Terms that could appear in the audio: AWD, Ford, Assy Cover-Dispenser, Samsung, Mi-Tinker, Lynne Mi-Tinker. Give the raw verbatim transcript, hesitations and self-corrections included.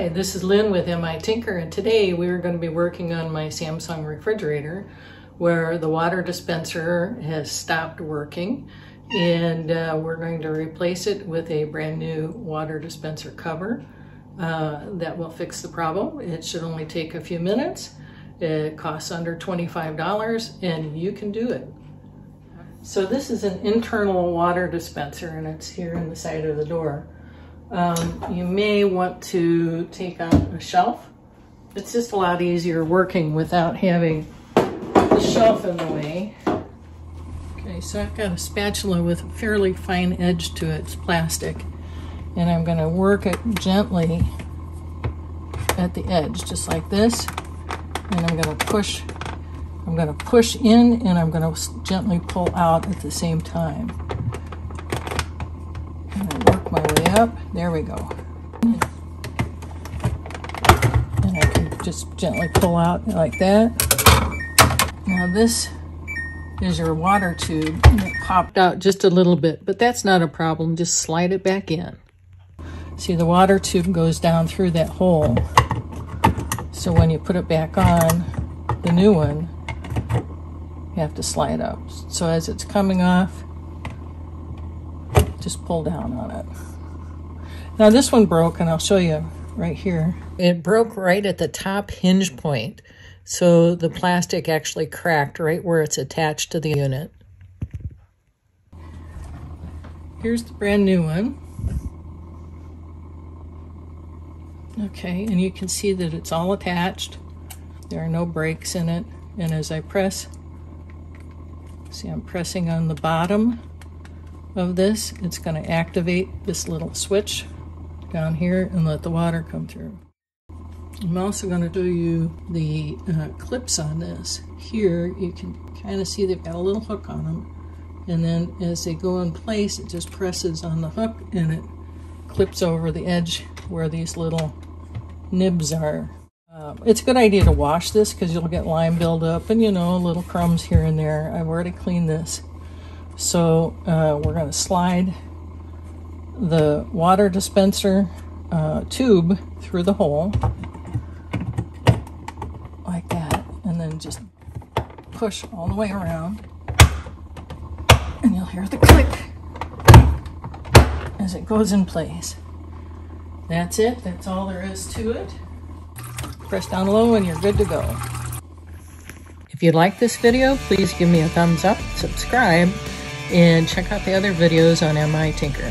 Hi, this is Lynn with Mi-Tinker, and today we are going to be working on my Samsung refrigerator where the water dispenser has stopped working, and uh, we're going to replace it with a brand new water dispenser cover. Uh, that will fix the problem. It should only take a few minutes. It costs under twenty-five dollars and you can do it. So this is an internal water dispenser and it's here in the side of the door. Um, you may want to take out a shelf. It's just a lot easier working without having the shelf in the way. Okay, so I've got a spatula with a fairly fine edge to it. It's plastic. And I'm going to work it gently at the edge, just like this. And I'm going to push, I'm going to push in and I'm going to gently pull out at the same time. My way up. There we go. And I can just gently pull out like that. Now this is your water tube. And it popped out just a little bit, but that's not a problem. Just slide it back in. See, the water tube goes down through that hole. So when you put it back on, the new one, you have to slide up. So as it's coming off, just pull down on it. Now this one broke, and I'll show you right here. It broke right at the top hinge point. So the plastic actually cracked right where it's attached to the unit. Here's the brand new one. Okay, and you can see that it's all attached. There are no breaks in it. And as I press, see I'm pressing on the bottom of this, it's going to activate this little switch down here and let the water come through. I'm also going to do you the uh, clips on this. Here you can kind of see they've got a little hook on them, and then as they go in place it just presses on the hook and it clips over the edge where these little nibs are. Uh, it's a good idea to wash this because you'll get lime buildup and, you know, little crumbs here and there. I've already cleaned this. So uh, we're going to slide the water dispenser uh, tube through the hole like that, and then just push all the way around, and you'll hear the click as it goes in place. That's it. That's all there is to it. Press down low and you're good to go. If you like this video, please give me a thumbs up, subscribe, and check out the other videos on Mi-Tinker.